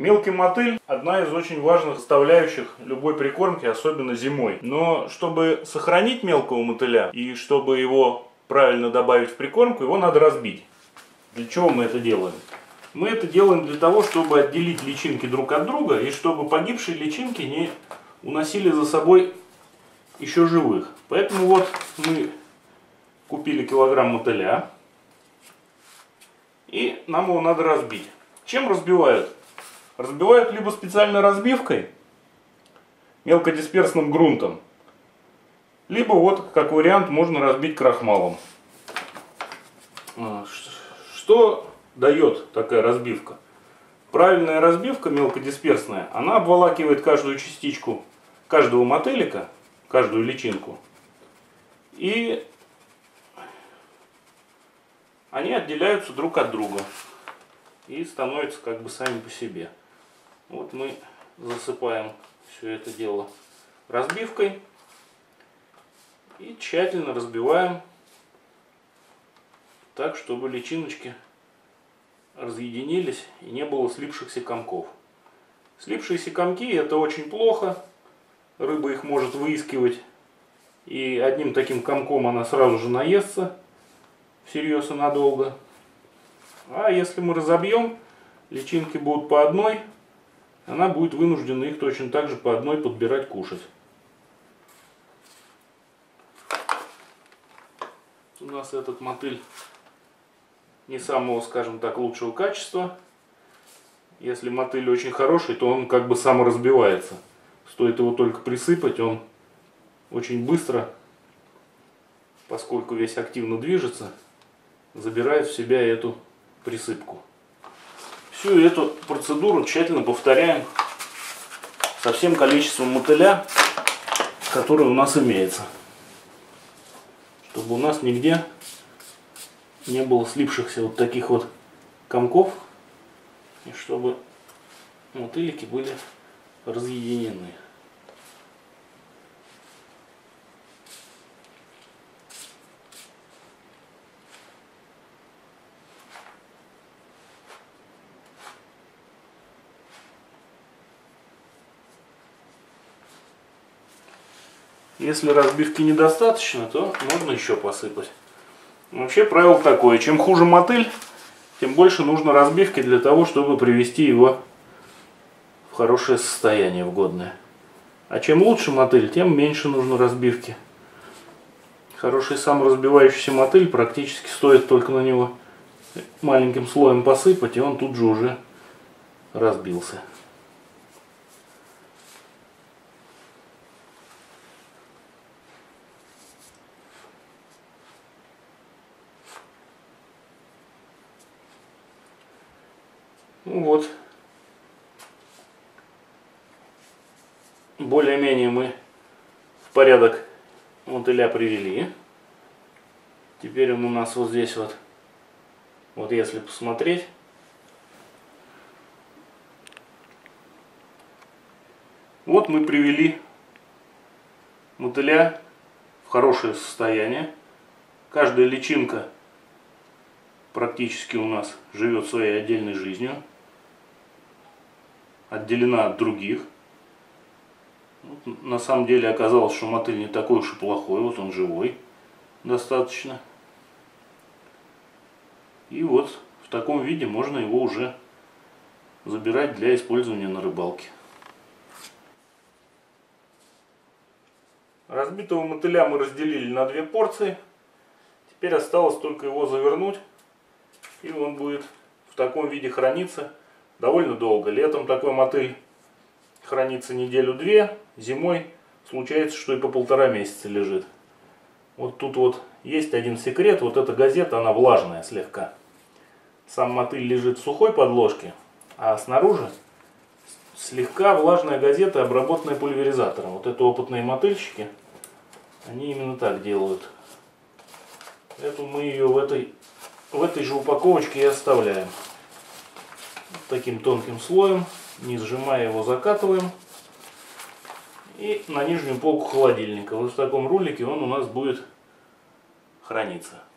Мелкий мотыль – одна из очень важных составляющих любой прикормки, особенно зимой. Но чтобы сохранить мелкого мотыля и чтобы его правильно добавить в прикормку, его надо разбить. Для чего мы это делаем? Мы это делаем для того, чтобы отделить личинки друг от друга и чтобы погибшие личинки не уносили за собой еще живых. Поэтому вот мы купили килограмм мотыля, и нам его надо разбить. Чем разбивают? Разбивают либо специальной разбивкой, мелкодисперсным грунтом, либо вот как вариант можно разбить крахмалом. Что дает такая разбивка? Правильная разбивка мелкодисперсная, она обволакивает каждую частичку, каждого мотылика, каждую личинку, и они отделяются друг от друга и становятся как бы сами по себе. Вот мы засыпаем все это дело разбивкой и тщательно разбиваем так, чтобы личиночки разъединились и не было слипшихся комков. Слипшиеся комки — это очень плохо, рыба их может выискивать, и одним таким комком она сразу же наестся всерьез и надолго. А если мы разобьем, личинки будут по одной, она будет вынуждена их точно так же по одной подбирать, кушать. У нас этот мотыль не самого, скажем так, лучшего качества. Если мотыль очень хороший, то он как бы саморазбивается. Стоит его только присыпать, он очень быстро, поскольку весь активно движется, забирает в себя эту присыпку. Всю эту процедуру тщательно повторяем со всем количеством мотыля, который у нас имеется, чтобы у нас нигде не было слипшихся вот таких вот комков, и чтобы мотылики были разъединены. Если разбивки недостаточно, то можно еще посыпать. Вообще правило такое: чем хуже мотыль, тем больше нужно разбивки для того, чтобы привести его в хорошее состояние, в годное. А чем лучше мотыль, тем меньше нужно разбивки. Хороший саморазбивающийся мотыль практически стоит только на него маленьким слоем посыпать, и он тут же уже разбился. Ну вот, более-менее мы в порядок мотыля привели. Теперь он у нас вот здесь вот, если посмотреть, вот мы привели мотыля в хорошее состояние. Каждая личинка практически у нас живет своей отдельной жизнью, отделена от других. Вот, на самом деле оказалось, что мотыль не такой уж и плохой, вот он живой достаточно. И вот в таком виде можно его уже забирать для использования на рыбалке. Разбитого мотыля мы разделили на две порции. Теперь осталось только его завернуть, и он будет в таком виде храниться довольно долго. Летом такой мотыль хранится неделю-две, зимой случается, что и по 1,5 месяца лежит. Вот тут вот есть один секрет: вот эта газета, она влажная слегка. Сам мотыль лежит в сухой подложке, а снаружи слегка влажная газета, обработанная пульверизатором. Вот это опытные мотыльщики, они именно так делают. Эту мы ее в этой же упаковочке и оставляем. Таким тонким слоем, не сжимая его, закатываем и на нижнюю полку холодильника. Вот в таком рулике он у нас будет храниться.